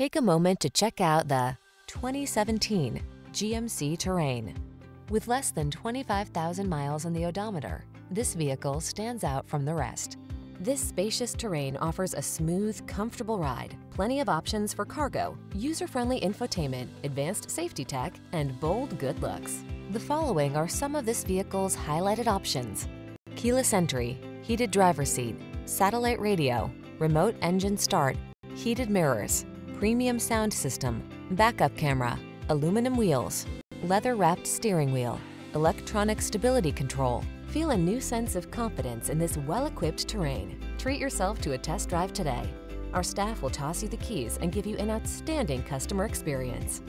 Take a moment to check out the 2017 GMC Terrain. With less than 25,000 miles on the odometer, this vehicle stands out from the rest. This spacious Terrain offers a smooth, comfortable ride, plenty of options for cargo, user-friendly infotainment, advanced safety tech, and bold good looks. The following are some of this vehicle's highlighted options: keyless entry, heated driver's seat, satellite radio, remote engine start, heated mirrors, premium sound system, backup camera, aluminum wheels, leather-wrapped steering wheel, electronic stability control. Feel a new sense of confidence in this well-equipped Terrain. Treat yourself to a test drive today. Our staff will toss you the keys and give you an outstanding customer experience.